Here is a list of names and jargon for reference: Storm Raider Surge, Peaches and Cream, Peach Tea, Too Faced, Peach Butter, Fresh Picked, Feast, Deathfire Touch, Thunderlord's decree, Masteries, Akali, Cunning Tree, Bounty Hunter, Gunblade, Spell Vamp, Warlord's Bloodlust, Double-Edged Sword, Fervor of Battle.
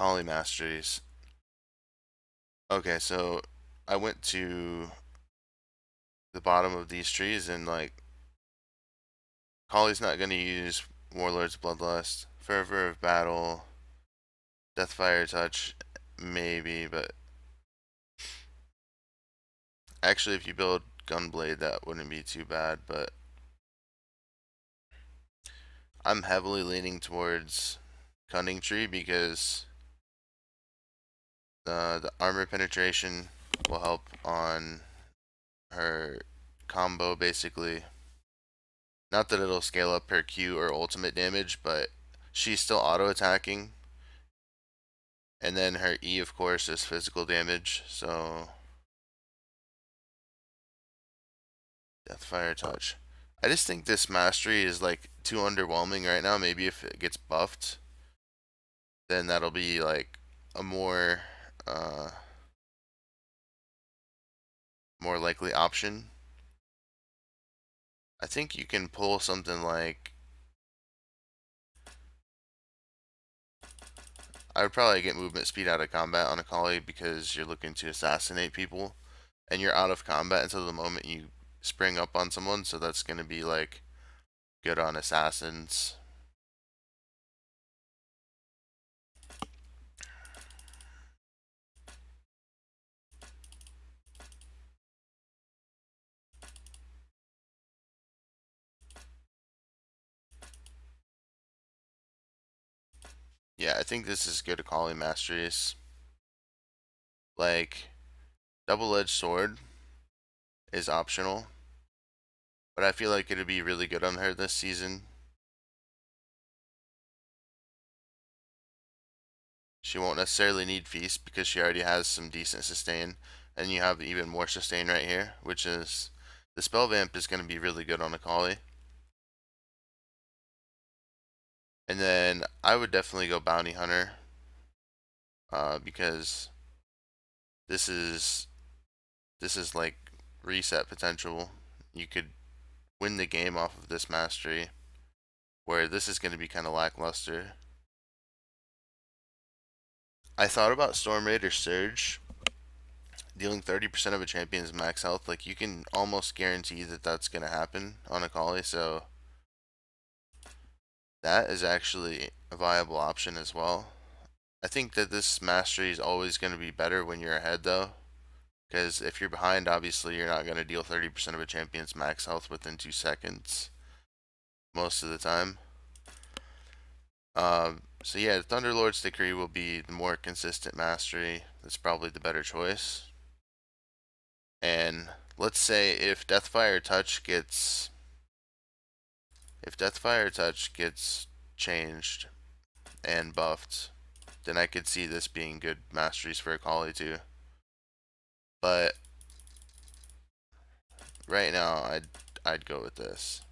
Akali masteries. Okay, so I went to the bottom of these trees and like Akali's not gonna use Warlord's Bloodlust, Fervor of Battle, Deathfire Touch, maybe, but actually if you build Gunblade that wouldn't be too bad, but I'm heavily leaning towards Cunning Tree because the armor penetration will help on her combo basically. Not that it'll scale up her Q or ultimate damage, but she's still auto-attacking. And then her E, of course, is physical damage, so... Deathfire Touch. I just think this mastery is, like, too underwhelming right now. Maybe if it gets buffed, then that'll be, like, a more, more likely option. I think you can pull something like... I would probably get movement speed out of combat on Akali because you're looking to assassinate people. And you're out of combat until the moment you spring up on someone. So that's going to be like good on assassins. Yeah, I think this is good Akali masteries. Like, Double-Edged Sword is optional, but I feel like it'd be really good on her this season. She won't necessarily need Feast because she already has some decent sustain, and you have even more sustain right here, which is... The Spell Vamp is going to be really good on Akali. And then I would definitely go Bounty Hunter because this is like reset potential. You could win the game off of this mastery, where this is going to be kind of lackluster. I thought about Storm Raider Surge, dealing 30% of a champion's max health. Like you can almost guarantee that that's going to happen on Akali, so. That is actually a viable option as well. I think that this mastery is always going to be better when you're ahead though. Because if you're behind, obviously you're not going to deal 30% of a champion's max health within 2 seconds. Most of the time. So yeah, Thunderlord's Decree will be the more consistent mastery. That's probably the better choice. And let's say if Deathfire Touch gets... If Deathfire Touch gets changed and buffed, then I could see this being good masteries for Akali too. But right now, I'd go with this.